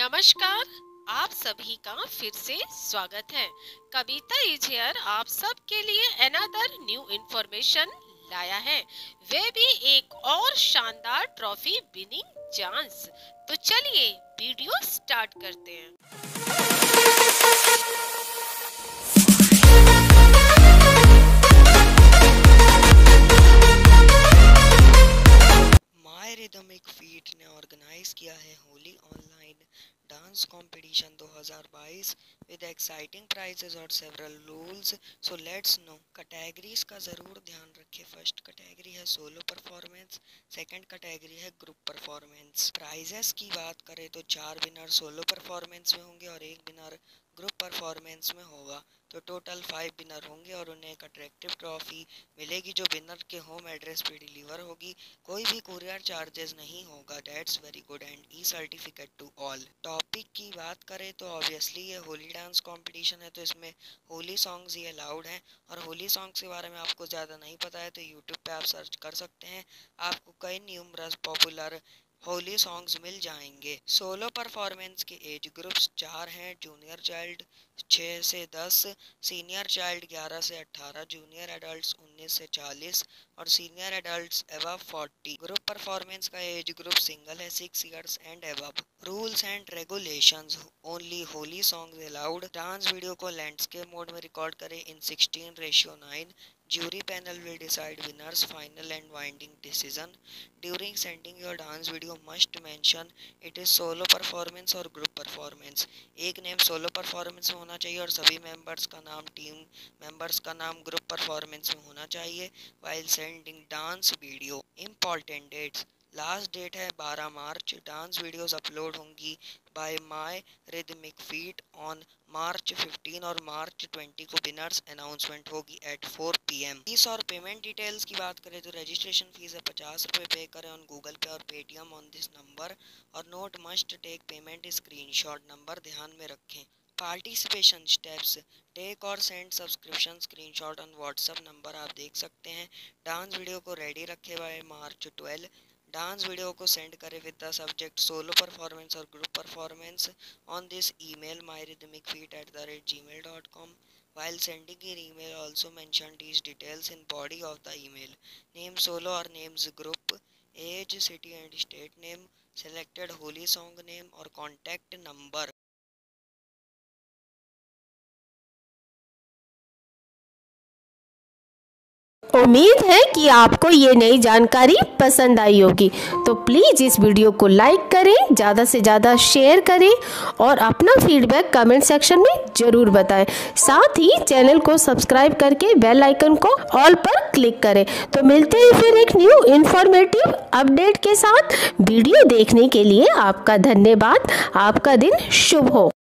नमस्कार, आप सभी का फिर से स्वागत है। कविता इज हियर आप सब के लिए अनदर न्यू इन्फॉर्मेशन लाया है, वे भी एक और शानदार ट्रॉफी विनिंग चांस। तो चलिए वीडियो स्टार्ट करते हैं। रिदमिक फीट ने ऑर्गेनाइज किया है Holi online dance competition 2022 with exciting prizes और several rules. So let's know categories का ज़रूर ध्यान रखें। फर्स्ट कैटेगरी है सोलो परफॉर्मेंस, सेकंड कैटेगरी है ग्रुप परफॉर्मेंस। प्राइजेस की बात करें तो 4 विनर सोलो परफॉर्मेंस में होंगे और 1 विनर ग्रुप परफॉर्मेंस में होगा, तो टोटल 5 विनर होंगे और उन्हें एक अट्रैक्टिव ट्रॉफी मिलेगी जो विनर के होम एड्रेस पे डिलीवर होगी। कोई भी कुरियर चार्जेस नहीं होगा। Dates very good and e certificate to all. Topic की बात करें तो ऑब्वियसली ये होली डांस कंपटीशन है, तो इसमें होली सॉन्ग्स ही अलाउड हैं और होली सॉन्ग्स के बारे में आपको ज़्यादा नहीं पता है तो यूट्यूब पर आप सर्च कर सकते हैं, आपको कई न्यूमरस पॉपुलर होली सॉन्ग्स मिल जाएंगे। सोलो परफॉर्मेंस के एज ग्रुप्स 4 हैं, जूनियर चाइल्ड 6 से 10, सीनियर चाइल्ड 11 से 18, जूनियर एडल्ट्स 19 से 40 और senior adults above 40। Group performance का एज ग्रुप सिंगल है 6 years and above. Rules and regulations, only Holi songs allowed. Dance video को लैंडस्केप मोड में रिकॉर्ड करें in 16:9। Jury panel will decide winners, final and winding decision. During sending your dance video must mention it is solo performance or group performance. एक name solo performance में होना चाहिए और सभी members का नाम, team members का नाम group performance में होना चाहिए while sending dance video. Important dates, last date है 12 मार्च। डांस वीडियोस अपलोड होंगी by my rhythmic feet on March 15 और मार्च 20 को विनर्स अनाउंसमेंट होगी एट 4 PM। फीस और पेमेंट डिटेल्स की बात करें तो रजिस्ट्रेशन फीस है ₹50 पे करें ऑन गूगल पे और पेटीएम ऑन दिस नंबर और note must take payment screenshot, number ध्यान में रखें। पार्टिसिपेशन स्टेप्स, टेक और send subscription screenshot on WhatsApp number आप देख सकते हैं। डांस वीडियो को रेडी रखे बाय मार्च 12। डांस वीडियो को सेंड करें with the subject solo performance और group performance on this email myrhythmicfeet@gmail.com। while sending your email also mention these details in body of the email. Name solo or names group, age, city and state name, selected holy song name और contact number. उम्मीद है कि आपको ये नई जानकारी पसंद आई होगी, तो प्लीज़ इस वीडियो को लाइक करें, ज़्यादा से ज़्यादा शेयर करें और अपना फीडबैक कमेंट सेक्शन में ज़रूर बताएं। साथ ही चैनल को सब्सक्राइब करके बेल आइकन को ऑल पर क्लिक करें। तो मिलते हैं फिर एक न्यू इन्फॉर्मेटिव अपडेट के साथ। वीडियो देखने के लिए आपका धन्यवाद। आपका दिन शुभ हो।